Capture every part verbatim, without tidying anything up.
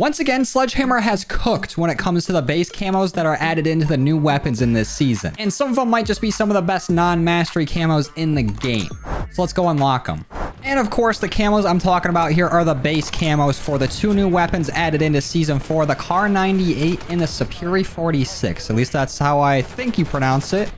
Once again, Sledgehammer has cooked when it comes to the base camos that are added into the new weapons in this season. And some of them might just be some of the best non-mastery camos in the game. So let's go unlock them. And of course, the camos I'm talking about here are the base camos for the two new weapons added into Season four, the Kar ninety-eight and the Superi forty-six. At least that's how I think you pronounce it.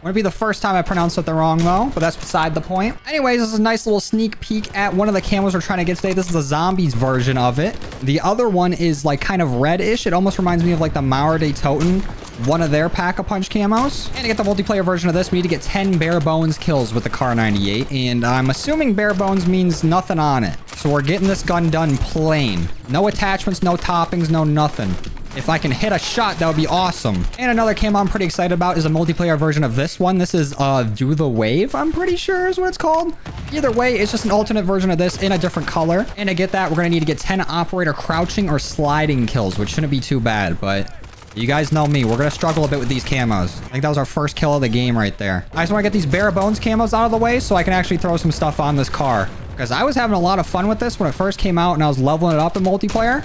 Wouldn't be the first time I pronounced it the wrong though, but that's beside the point. Anyways, this is a nice little sneak peek at one of the camos we're trying to get today. This is the zombies version of it. The other one is like kind of reddish. It almost reminds me of like the Mauer de Toten, one of their pack-a-punch camos. And to get the multiplayer version of this, we need to get ten bare bones kills with the Kar ninety-eight. And I'm assuming bare bones means nothing on it. So we're getting this gun done plain. No attachments, no toppings, no nothing. If I can hit a shot, that would be awesome. And another camo I'm pretty excited about is a multiplayer version of this one. This is uh, Do the Wave, I'm pretty sure is what it's called. Either way, it's just an alternate version of this in a different color. And to get that, we're going to need to get ten operator crouching or sliding kills, which shouldn't be too bad. But you guys know me. We're going to struggle a bit with these camos. I think that was our first kill of the game right there. I just want to get these bare bones camos out of the way so I can actually throw some stuff on this car. Because I was having a lot of fun with this when it first came out and I was leveling it up in multiplayer.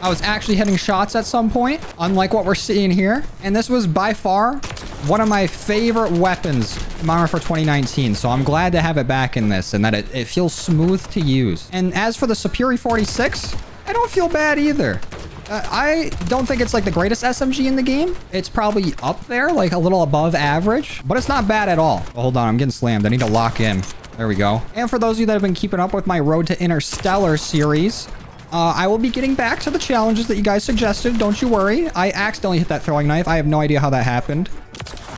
I was actually hitting shots at some point, unlike what we're seeing here. And this was by far one of my favorite weapons in Modern Warfare twenty nineteen. So I'm glad to have it back in this and that it, it feels smooth to use. And as for the Superi forty-six, I don't feel bad either. Uh, I don't think it's like the greatest S M G in the game. It's probably up there, like a little above average, but it's not bad at all. Oh, hold on, I'm getting slammed. I need to lock in. There we go. And for those of you that have been keeping up with my Road to Interstellar series, Uh, I will be getting back to the challenges that you guys suggested. Don't you worry. I accidentally hit that throwing knife. I have no idea how that happened.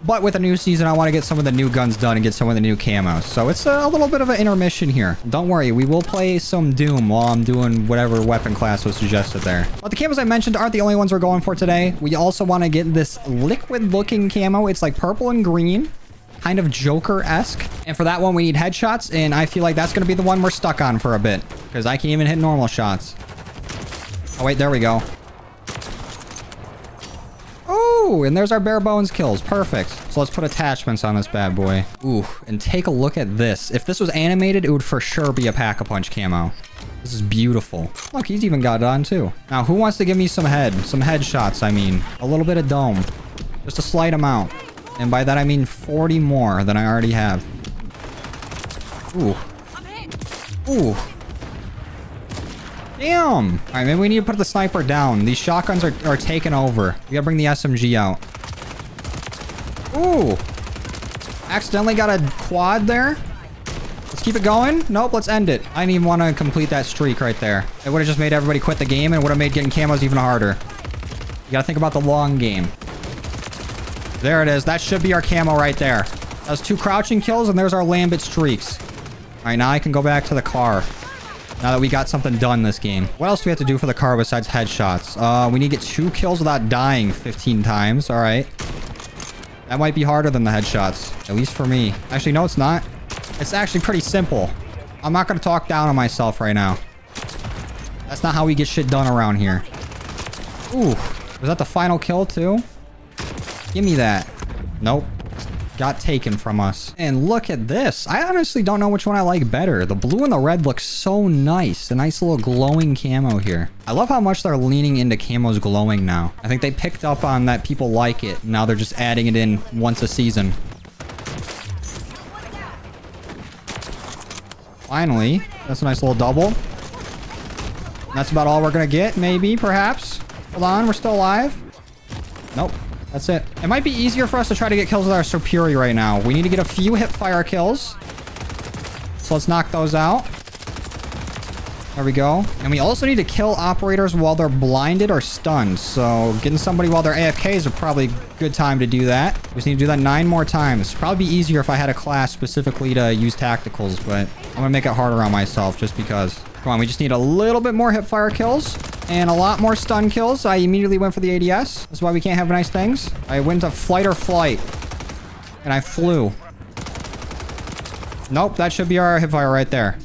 But with a new season, I want to get some of the new guns done and get some of the new camos. So it's a little bit of an intermission here. Don't worry. We will play some Doom while I'm doing whatever weapon class was suggested there. But the camos I mentioned aren't the only ones we're going for today. We also want to get this liquid looking camo. It's like purple and green. Kind of Joker-esque. And for that one, we need headshots. And I feel like that's going to be the one we're stuck on for a bit. Because I can't even hit normal shots. Oh, wait. There we go. Oh, and there's our bare bones kills. Perfect. So let's put attachments on this bad boy. Ooh, and take a look at this. If this was animated, it would for sure be a pack-a-punch camo. This is beautiful. Look, he's even got it on, too. Now, who wants to give me some head? Some headshots, I mean. A little bit of dome. Just a slight amount. And by that, I mean forty more than I already have. Ooh. Ooh. Damn. All right, maybe we need to put the sniper down. These shotguns are, are taking over. We gotta bring the S M G out. Ooh. Accidentally got a quad there. Let's keep it going. Nope, let's end it. I didn't even want to complete that streak right there. It would have just made everybody quit the game and would have made getting camos even harder. You gotta think about the long game. There it is. That should be our camo right there. That was two crouching kills, and there's our Lambit streaks. All right, now I can go back to the car. Now that we got something done this game. What else do we have to do for the car besides headshots? Uh, we need to get two kills without dying fifteen times. All right. That might be harder than the headshots, at least for me. Actually, no, it's not. It's actually pretty simple. I'm not going to talk down on myself right now. That's not how we get shit done around here. Ooh, was that the final kill, too? Give me that. Nope. Got taken from us. And look at this. I honestly don't know which one I like better. The blue and the red look so nice. A nice little glowing camo here. I love how much they're leaning into camos glowing now. I think they picked up on that people like it. Now they're just adding it in once a season. Finally. That's a nice little double. That's about all we're going to get. Maybe, perhaps. Hold on. We're still alive. Nope. That's it. It might be easier for us to try to get kills with our Superi right now. We need to get a few hipfire kills. So let's knock those out. There we go. And we also need to kill operators while they're blinded or stunned. So getting somebody while they're A F K is a probably good time to do that. We just need to do that nine more times. Probably be easier if I had a class specifically to use tacticals, but I'm going to make it harder on myself just because. Come on, we just need a little bit more hipfire kills. And a lot more stun kills. I immediately went for the A D S. That's why we can't have nice things. I went to flight or flight. And I flew. Nope, that should be our hipfire right there.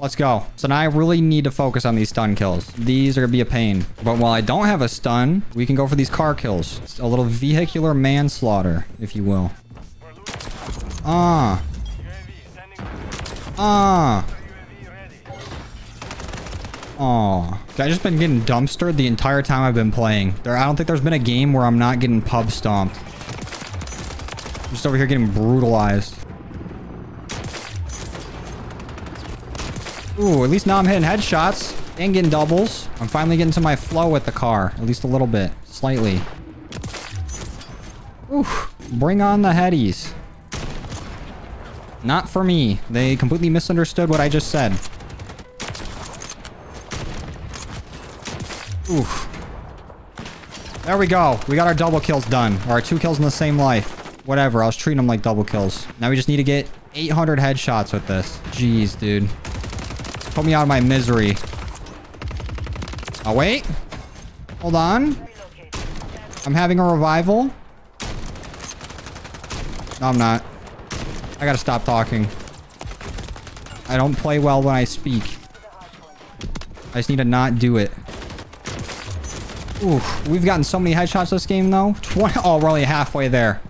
Let's go. So now I really need to focus on these stun kills. These are going to be a pain. But while I don't have a stun, we can go for these car kills. It's a little vehicular manslaughter, if you will. Ah. Uh. Ah. Uh. Oh, I've just been getting dumpstered the entire time I've been playing. There, I don't think there's been a game where I'm not getting pub stomped. I'm just over here getting brutalized. Ooh, at least now I'm hitting headshots and getting doubles. I'm finally getting to my flow with the car, at least a little bit, slightly. Ooh, bring on the headies. Not for me. They completely misunderstood what I just said. Oof. There we go. We got our double kills done. Or our two kills in the same life. Whatever. I was treating them like double kills. Now we just need to get eight hundred headshots with this. Jeez, dude. Put me out of my misery. Oh, wait. Hold on. I'm having a revival. No, I'm not. I gotta stop talking. I don't play well when I speak. I just need to not do it. Ooh, we've gotten so many headshots this game, though. twenty, oh, we're only halfway there.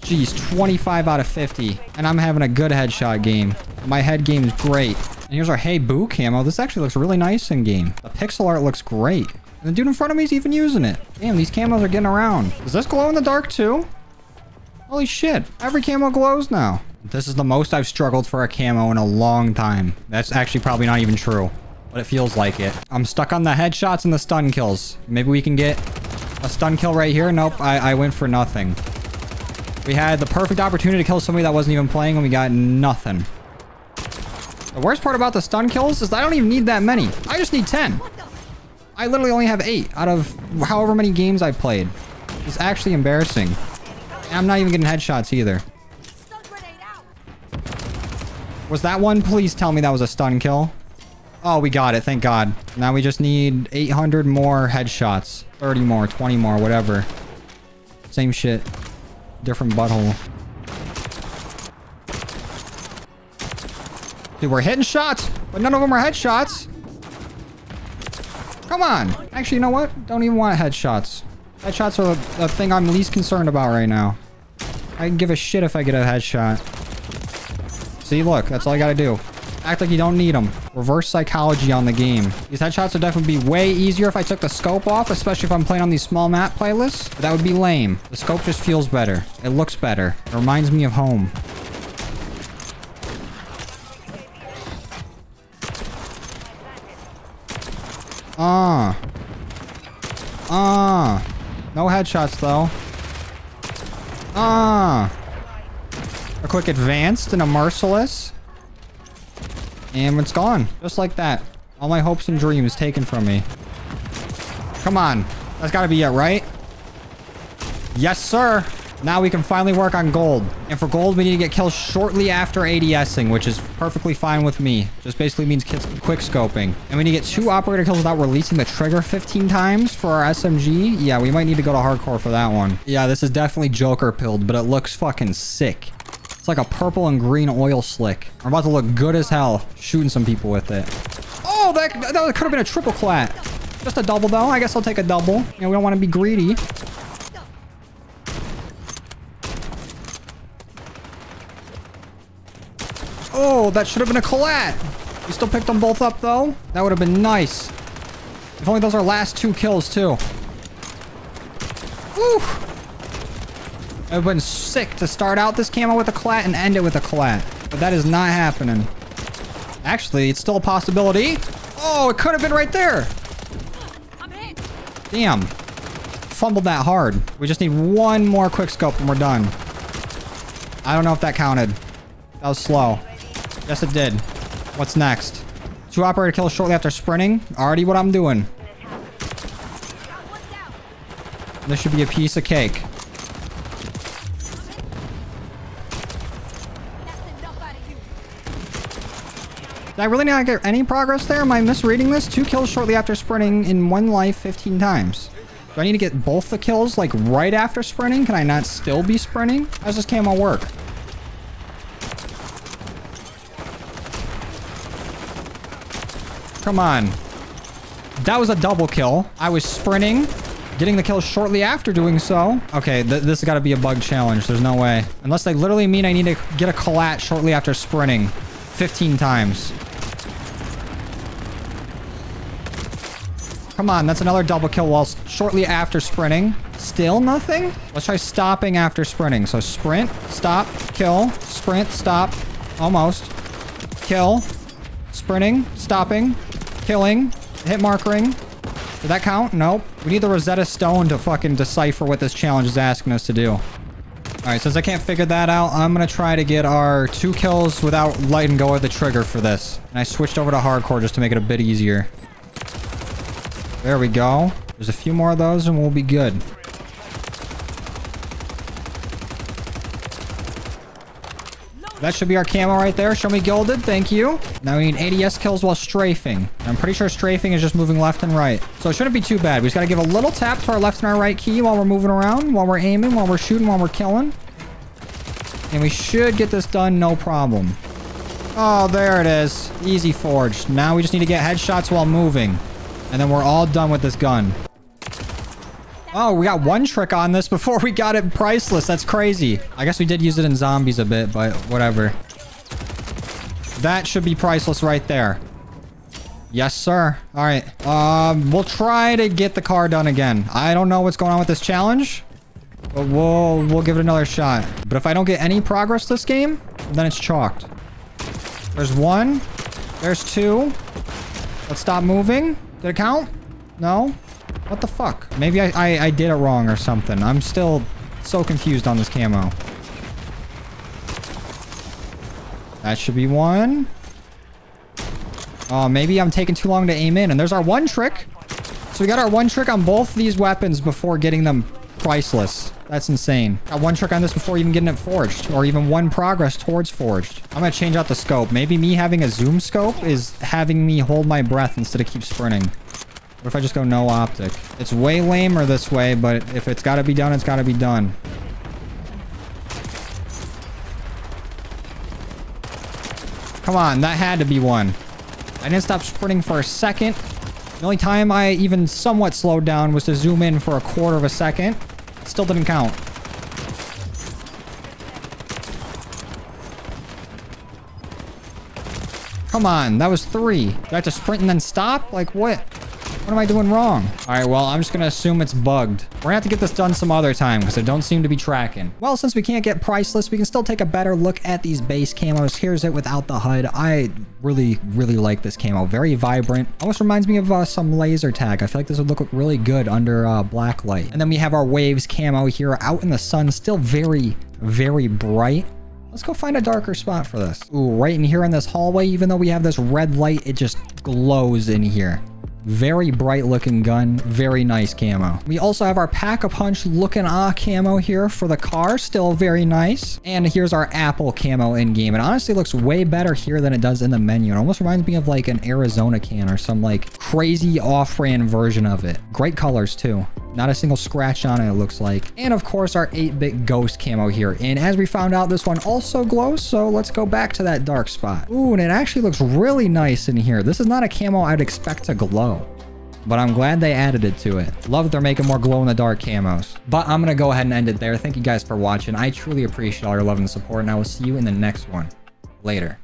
Jeez, twenty-five out of fifty. And I'm having a good headshot game. My head game is great. And here's our Hey Boo camo. This actually looks really nice in-game. The pixel art looks great. And the dude in front of me is even using it. Damn, these camos are getting around. Does this glow in the dark, too? Holy shit. Every camo glows now. This is the most I've struggled for a camo in a long time. That's actually probably not even true. But it feels like it. I'm stuck on the headshots and the stun kills. Maybe we can get a stun kill right here. Nope, I, I went for nothing. We had the perfect opportunity to kill somebody that wasn't even playing and we got nothing. The worst part about the stun kills is I don't even need that many. I just need ten. I literally only have eight out of however many games I played. It's actually embarrassing. And I'm not even getting headshots either. Was that one? Please tell me that was a stun kill. Oh, we got it. Thank God. Now we just need eight hundred more headshots. thirty more, twenty more, whatever. Same shit. Different butthole. Dude, we're hitting shots, but none of them are headshots. Come on. Actually, you know what? Don't even want headshots. Headshots are the, the thing I'm least concerned about right now. I can give a shit if I get a headshot. See, look. That's all I gotta do. Act like you don't need them. Reverse psychology on the game. These headshots would definitely be way easier if I took the scope off, especially if I'm playing on these small map playlists. But that would be lame. The scope just feels better. It looks better. It reminds me of home. Ah. Ah. No headshots, though. Ah. A quick advanced and a merciless. And it's gone. Just like that. All my hopes and dreams taken from me. Come on. That's got to be it, right? Yes, sir. Now we can finally work on gold. And for gold, we need to get kills shortly after ADSing, which is perfectly fine with me. Just basically means quick scoping. And we need to get two operator kills without releasing the trigger fifteen times for our S M G. Yeah, we might need to go to hardcore for that one. Yeah, this is definitely Joker pilled, but it looks fucking sick. Like a purple and green oil slick. I'm about to look good as hell shooting some people with it. Oh, that, that could have been a triple clat. Just a double, though. I guess I'll take a double. You know, we don't want to be greedy. Oh, that should have been a clat. We still picked them both up, though. That would have been nice. If only those are last two kills, too. Woo! It would have been sick to start out this camo with a clat and end it with a clat. But that is not happening. Actually, it's still a possibility. Oh, it could have been right there. I'm hit. Damn. Fumbled that hard. We just need one more quick scope and we're done. I don't know if that counted. That was slow. Yes, it did. What's next? Two operator kills shortly after sprinting. Already what I'm doing. This should be a piece of cake. Did I really not get any progress there? Am I misreading this? Two kills shortly after sprinting in one life fifteen times. Do I need to get both the kills, like, right after sprinting? Can I not still be sprinting? How does this camo work? Come on. That was a double kill. I was sprinting, getting the kill shortly after doing so. Okay, th this has got to be a bug challenge. There's no way. Unless they literally mean I need to get a collat shortly after sprinting fifteen times. Come on, that's another double kill while shortly after sprinting. Still nothing? Let's try stopping after sprinting. So sprint, stop, kill, sprint, stop, almost. Kill, sprinting, stopping, killing, hit markering. Did that count? Nope. We need the Rosetta Stone to fucking decipher what this challenge is asking us to do. All right, since I can't figure that out, I'm going to try to get our two kills without letting go of the trigger for this. And I switched over to hardcore just to make it a bit easier. There we go. There's a few more of those and we'll be good. That should be our camo right there. Show me gilded. Thank you. Now we need A D S kills while strafing. I'm pretty sure strafing is just moving left and right. So it shouldn't be too bad. We just got to give a little tap to our left and our right key while we're moving around, while we're aiming, while we're shooting, while we're killing. And we should get this done. No problem. Oh, there it is. Easy forged. Now we just need to get headshots while moving. And then we're all done with this gun. Oh, we got one trick on this before we got it priceless. That's crazy. I guess we did use it in zombies a bit, but whatever. That should be priceless right there. Yes, sir. All right. Um, we'll try to get the car done again. I don't know what's going on with this challenge, but we'll, we'll give it another shot. But if I don't get any progress this game, then it's chalked. There's one. There's two. Let's stop moving. Did it count? No? What the fuck? Maybe I, I, I did it wrong or something. I'm still so confused on this camo. That should be one. Oh, maybe I'm taking too long to aim in. And there's our one trick. So we got our one trick on both these weapons before getting them priceless. That's insane. Got one trick on this before even getting it forged, or even one progress towards forged. I'm gonna change out the scope. Maybe me having a zoom scope is having me hold my breath instead of keep sprinting. What if I just go no optic? It's way lamer this way, but if it's gotta be done, it's gotta be done. Come on, that had to be one. I didn't stop sprinting for a second. The only time I even somewhat slowed down was to zoom in for a quarter of a second. Still didn't count. Come on, that was three. Do I have to sprint and then stop? Like what? What am I doing wrong? All right, well, I'm just gonna assume it's bugged. We're gonna have to get this done some other time because I don't seem to be tracking. Well, since we can't get priceless, we can still take a better look at these base camos. Here's it without the H U D. I really, really like this camo. Very vibrant. Almost reminds me of uh, some laser tag. I feel like this would look really good under uh, black light. And then we have our waves camo here out in the sun. Still very, very bright. Let's go find a darker spot for this. Ooh, right in here in this hallway, even though we have this red light, it just glows in here. Very bright looking gun. Very nice camo. We also have our Pack-a-Punch looking ah camo here for the car. Still very nice. And here's our Apple camo in game. It honestly looks way better here than it does in the menu. It almost reminds me of like an Arizona can or some like crazy off-brand version of it. Great colors too. Not a single scratch on it, it looks like. And of course, our eight bit ghost camo here. And as we found out, this one also glows. So let's go back to that dark spot. Ooh, and it actually looks really nice in here. This is not a camo I'd expect to glow, but I'm glad they added it to it. Love that they're making more glow-in-the-dark camos. But I'm going to go ahead and end it there. Thank you guys for watching. I truly appreciate all your love and support, and I will see you in the next one. Later.